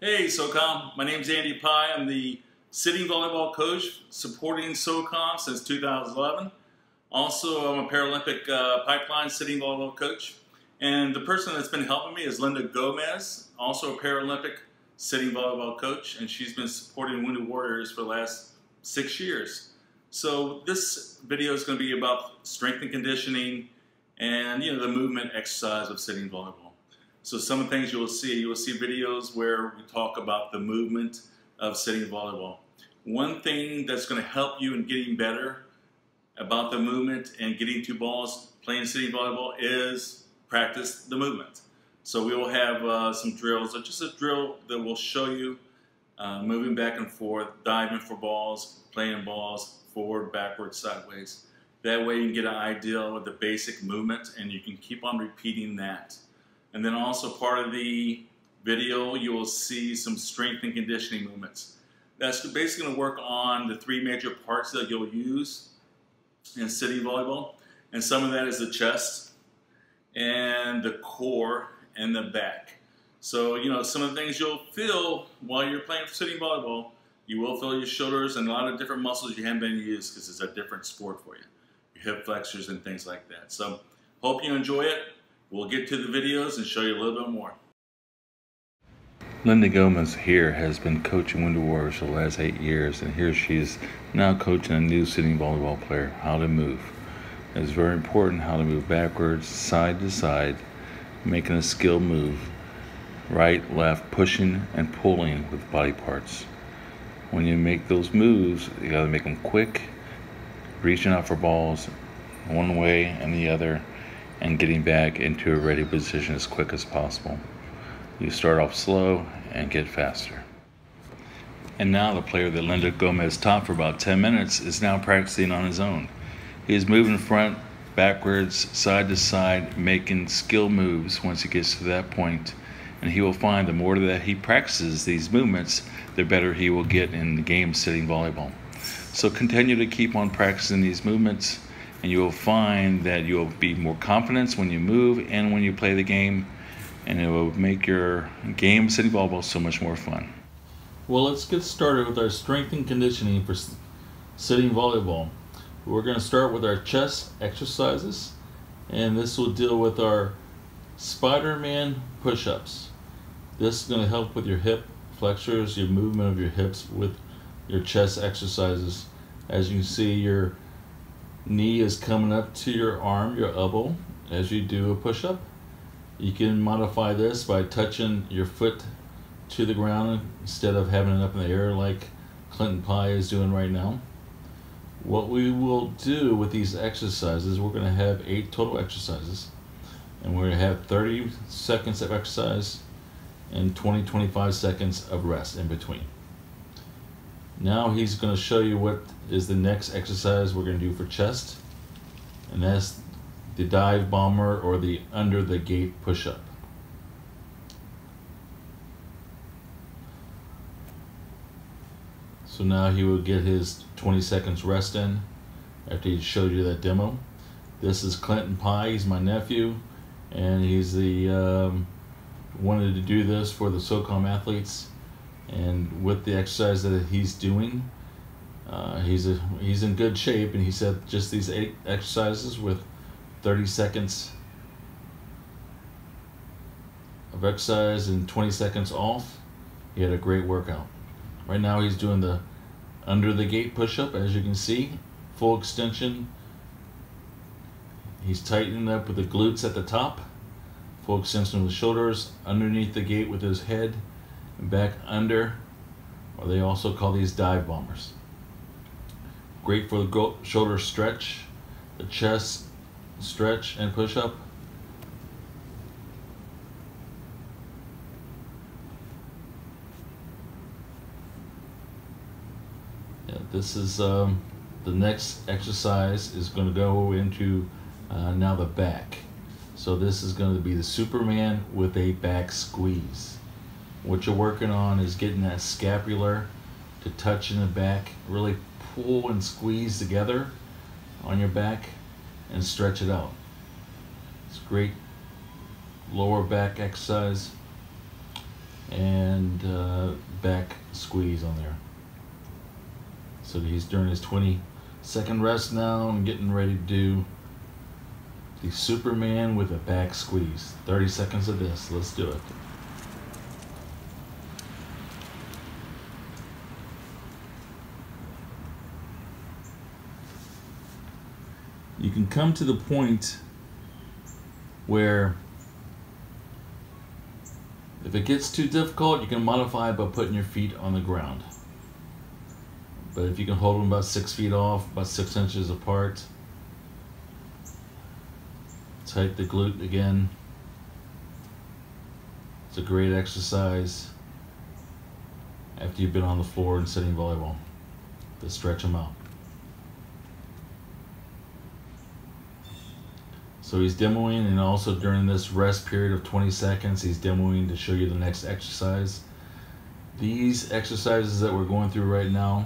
Hey SOCOM, my name is Andy Pai. I'm the sitting volleyball coach supporting SOCOM since 2011. Also, I'm a Paralympic pipeline sitting volleyball coach. And the person that's been helping me is Linda Gomez, also a Paralympic sitting volleyball coach, and she's been supporting Wounded Warriors for the last 6 years. So this video is going to be about strength and conditioning and, you know, the movement exercise of sitting volleyball. So some of the things you will see videos where we talk about the movement of sitting volleyball. One thing that's going to help you in getting better about the movement and getting to balls playing sitting volleyball is practice the movement. So we will have some drills, just a drill that will show you moving back and forth, diving for balls, playing balls, forward, backward, sideways. That way you can get an idea of the basic movement and you can keep on repeating that. And then also part of the video, you will see some strength and conditioning movements. That's basically going to work on the three major parts that you'll use in sitting volleyball. And some of that is the chest and the core and the back. So, you know, some of the things you'll feel while you're playing sitting volleyball, you will feel your shoulders and a lot of different muscles you haven't been used because it's a different sport for you. Your hip flexors and things like that. So, hope you enjoy it. We'll get to the videos and show you a little bit more. Linda Gomez here has been coaching Winter Warriors for the last 8 years, and here she's now coaching a new sitting volleyball player how to move. It's very important how to move backwards, side to side, making a skill move, right, left, pushing and pulling with body parts. When you make those moves, you gotta make them quick, reaching out for balls one way and the other, and getting back into a ready position as quick as possible. You start off slow and get faster. And now the player that Linda Gomez taught for about 10 minutes is now practicing on his own. He's moving front, backwards, side to side, making skill moves once he gets to that point. And he will find the more that he practices these movements, the better he will get in the game sitting volleyball. So continue to keep on practicing these movements, and you will find that you will be more confident when you move and when you play the game, and it will make your game sitting volleyball so much more fun. Well, let's get started with our strength and conditioning for sitting volleyball. We're going to start with our chest exercises, and this will deal with our Spider-Man push-ups. This is going to help with your hip flexors, your movement of your hips with your chest exercises. As you can see, your knee is coming up to your arm, your elbow, as you do a push-up. You can modify this by touching your foot to the ground instead of having it up in the air like Clinton Pye is doing right now. What we will do with these exercises, we're going to have 8 total exercises, and we're going to have 30 seconds of exercise and 20-25 seconds of rest in between. Now he's going to show you what is the next exercise we're going to do for chest, and that's the dive bomber or the under the gate push-up. So now he will get his 20 seconds rest in after he showed you that demo. This is Clinton Pye, he's my nephew, and he's the wanted to do this for the SOCOM athletes. And with the exercise that he's doing, he's in good shape, and he said just these 8 exercises with 30 seconds of exercise and 20 seconds off, he had a great workout. Right now he's doing the under the gate push-up, as you can see, full extension. He's tightening up with the glutes at the top, full extension of the shoulders, underneath the gate with his head, back under, or they also call these dive bombers. Great for the shoulder stretch, the chest stretch and push up. Yeah, this is the next exercise is going to go into now the back. So this is going to be the Superman with a back squeeze. What you're working on is getting that scapular to touch in the back, really pull and squeeze together on your back and stretch it out. It's a great lower back exercise. and back squeeze on there. So he's doing his 20-second rest now and getting ready to do the Superman with a back squeeze. 30 seconds of this. Let's do it. You can come to the point where if it gets too difficult, you can modify by putting your feet on the ground. But if you can hold them about 6 feet off, about 6 inches apart, tighten the glute again. It's a great exercise after you've been on the floor and sitting volleyball to stretch them out. So he's demoing, and also during this rest period of 20 seconds, he's demoing to show you the next exercise. These exercises that we're going through right now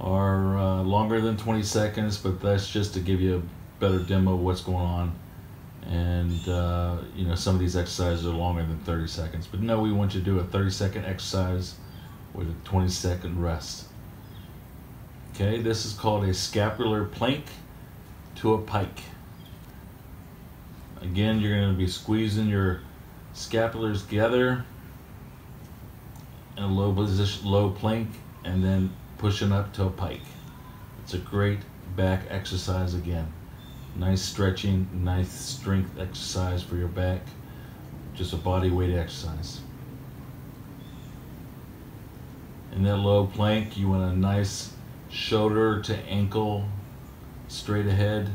are longer than 20 seconds, but that's just to give you a better demo of what's going on. And you know, some of these exercises are longer than 30 seconds, but no, we want you to do a 30-second exercise with a 20-second rest. Okay, this is called a scapular plank to a pike. Again, you're going to be squeezing your scapulars together in a low position, low plank, and then pushing up to a pike. It's a great back exercise again. Nice stretching, nice strength exercise for your back. Just a body weight exercise. In that low plank, you want a nice shoulder to ankle straight ahead.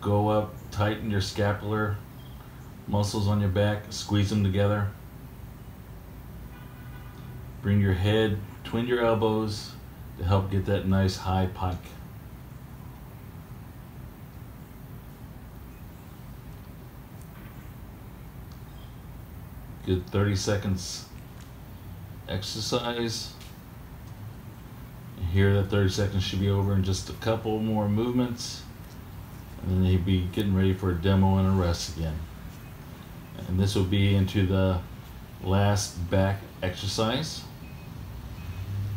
Go up, tighten your scapular muscles on your back, squeeze them together. Bring your head between your elbows to help get that nice high pike. Good 30 seconds exercise. Here, that 30 seconds should be over in just a couple more movements. And then he'd be getting ready for a demo and a rest again. And this will be into the last back exercise.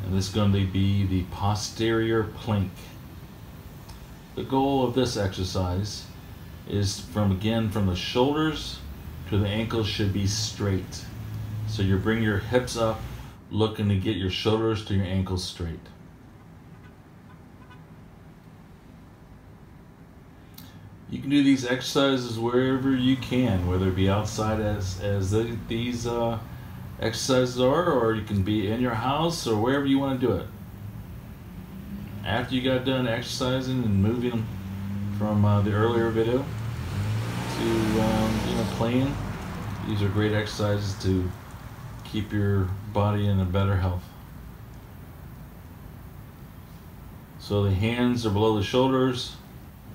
And this is going to be the posterior plank. The goal of this exercise is from the shoulders to the ankles should be straight. So you bring your hips up, looking to get your shoulders to your ankles straight. You can do these exercises wherever you can, whether it be outside as these exercises are, or you can be in your house or wherever you want to do it. After you got done exercising and moving from the earlier video to you know, playing, these are great exercises to keep your body in a better health. So the hands are below the shoulders.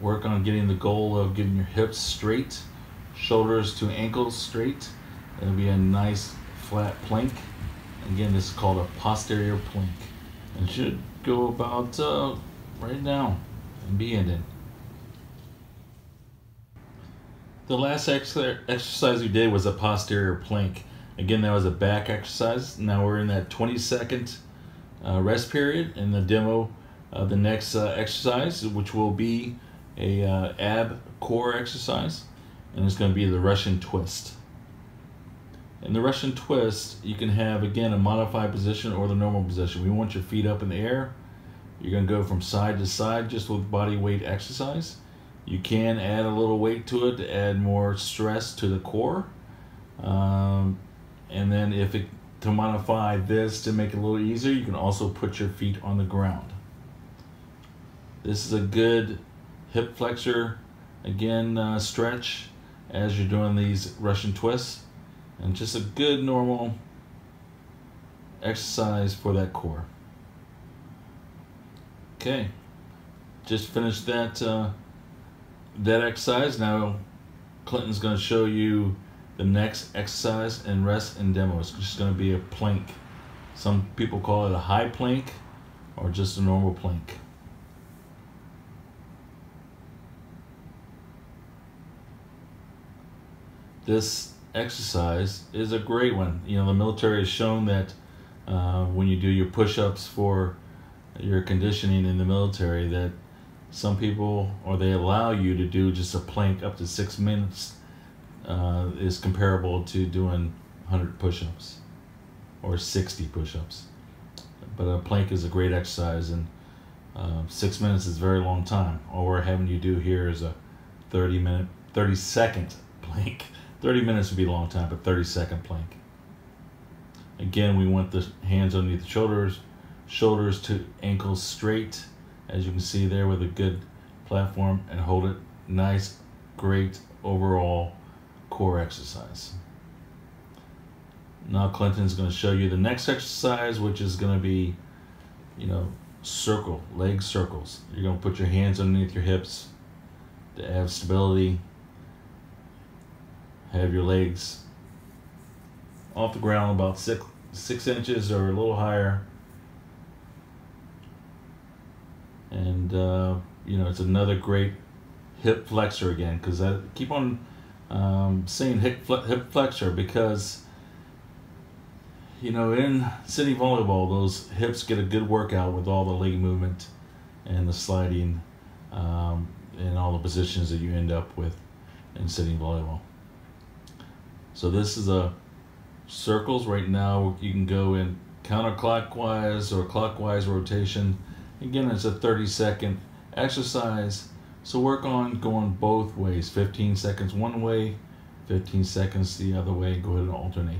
Work on getting the goal of getting your hips straight, shoulders to ankles straight. It'll be a nice flat plank. Again, this is called a posterior plank. And it should go about right now and be ended. The last exercise we did was a posterior plank. Again, that was a back exercise. Now we're in that 20-second rest period in the demo of the next exercise, which will be a ab core exercise, and it's going to be the Russian twist. In the Russian twist, you can have, again, a modified position or the normal position. We want your feet up in the air. You're going to go from side to side just with body weight exercise. You can add a little weight to it to add more stress to the core, and then to modify this to make it a little easier, you can also put your feet on the ground. This is a good hip flexor, again, stretch as you're doing these Russian twists, and just a good normal exercise for that core. Okay, just finished that exercise. Now Clinton's going to show you the next exercise and rest and demo. It's just going to be a plank. Some people call it a high plank or just a normal plank. This exercise is a great one. You know, the military has shown that when you do your push-ups for your conditioning in the military, that some people, or they allow you to do just a plank up to 6 minutes, is comparable to doing 100 push-ups or 60 push-ups. But a plank is a great exercise, and 6 minutes is a very long time. All we're having you do here is a 30-second plank. 30 minutes would be a long time, but 30-second plank. Again, we want the hands underneath the shoulders, shoulders to ankles straight, as you can see there, with a good platform, and hold it. Nice, great overall core exercise. Now Clinton's going to show you the next exercise, which is going to be, you know, circle, leg circles. You're going to put your hands underneath your hips to have stability. Have your legs off the ground about six inches or a little higher. And, you know, it's another great hip flexor again, because I keep on saying hip flexor because, you know, in city volleyball, those hips get a good workout with all the leg movement and the sliding and all the positions that you end up with in city volleyball. So this is a circles. Right now you can go in counterclockwise or clockwise rotation. Again, it's a 30-second exercise. So work on going both ways, 15 seconds one way, 15 seconds the other way. Go ahead and alternate.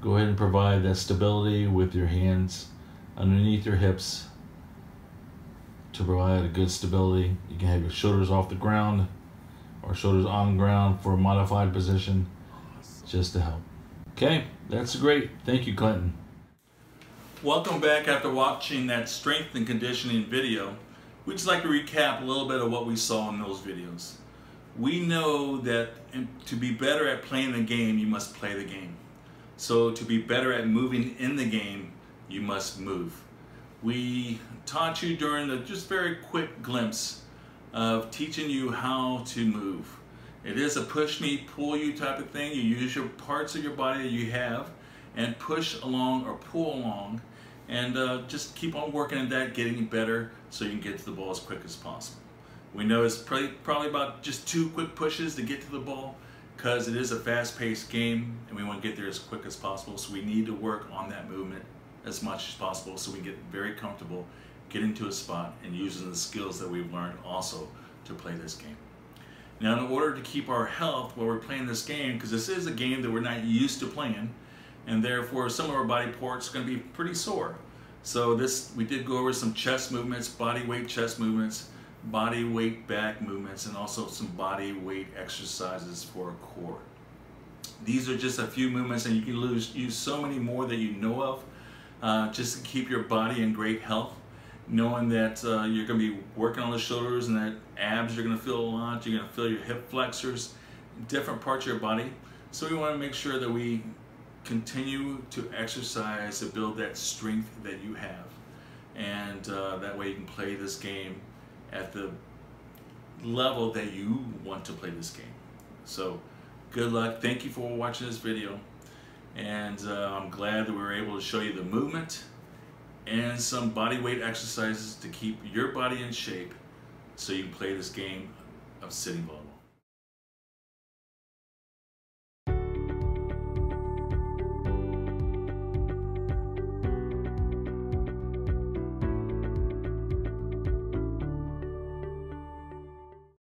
Go ahead and provide that stability with your hands underneath your hips to provide a good stability. You can have your shoulders off the ground or shoulders on the ground for a modified position, just to help. Okay, that's great. Thank you, Clinton. Welcome back after watching that strength and conditioning video. We'd just like to recap a little bit of what we saw in those videos. We know that to be better at playing the game, you must play the game. So to be better at moving in the game, you must move. We taught you during the just very quick glimpse of teaching you how to move. It is a push me, pull you type of thing. You use your parts of your body that you have and push along or pull along, and just keep on working at that, getting better so you can get to the ball as quick as possible. We know it's probably about just 2 quick pushes to get to the ball, because it is a fast-paced game and we want to get there as quick as possible, so we need to work on that movement as much as possible so we get very comfortable getting to a spot and using the skills that we've learned also to play this game. Now, in order to keep our health while we're playing this game, because this is a game that we're not used to playing, and therefore some of our body parts are going to be pretty sore. So this, we did go over some chest movements, body weight chest movements, body weight back movements, and also some body weight exercises for core. These are just a few movements, and you can use so many more that you know of, just to keep your body in great health, knowing that you're going to be working on the shoulders and that abs you're going to feel a lot, you're going to feel your hip flexors, different parts of your body. So we want to make sure that we continue to exercise to build that strength that you have, and that way you can play this game at the level that you want to play this game. So good luck. Thank you for watching this video, and I'm glad that we were able to show you the movement and some body weight exercises to keep your body in shape so you can play this game of sitting volleyball.